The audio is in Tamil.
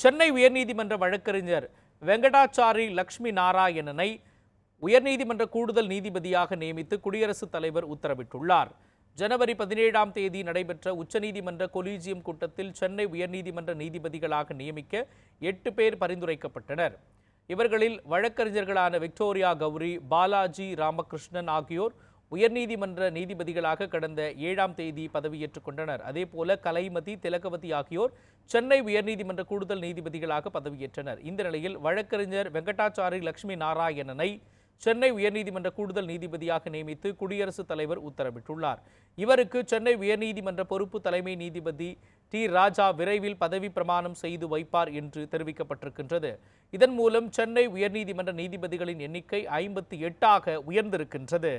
சென்னை உயர்நீதிமன்ற வழக்கறிஞர் வெங்கடாச்சாரி லஷ்மி நாராயணனை உயர்நீதிமன்ற கூடுதல் நீதிபதியாக நியமித்து குடியரசுத் தலைவர் உத்தரவிட்டுள்ளார். ஜனவரி 17ஆம் தேதி நடைபெற்ற உச்சநீதிமன்ற கொலீஜியம் கூட்டத்தில் சென்னை உயர்நீதிமன்ற நீதிபதிகளாக நியமிக்க 8 பேர் பரிந்துரைக்கப்பட்டனர். இவர்களில் வழக்கறிஞர்களான விக்டோரியா கௌரி, பாலாஜி ராமகிருஷ்ணன் ஆகியோர் உயர்நீதிமன்ற நீதிபதிகளாக கடந்த 7ஆம் தேதி பதவியேற்றுக் கொண்டனர். அதேபோல கலைமதி, திலகவதி ஆகியோர் சென்னை உயர்நீதிமன்ற கூடுதல் நீதிபதிகளாக பதவியேற்றனர். இந்த நிலையில் வழக்கறிஞர் வெங்கடாச்சாரி லட்சுமி நாராயணனை சென்னை உயர்நீதிமன்ற கூடுதல் நீதிபதியாக நியமித்து குடியரசுத் தலைவர் உத்தரவிட்டுள்ளார். இவருக்கு சென்னை உயர்நீதிமன்ற பொறுப்பு தலைமை நீதிபதி டி. ராஜா விரைவில் பதவி பிரமாணம் செய்து வைப்பார் என்று தெரிவிக்கப்பட்டிருக்கின்றது. இதன் மூலம் சென்னை உயர்நீதிமன்ற நீதிபதிகளின் எண்ணிக்கை 58ஆக உயர்ந்திருக்கின்றது.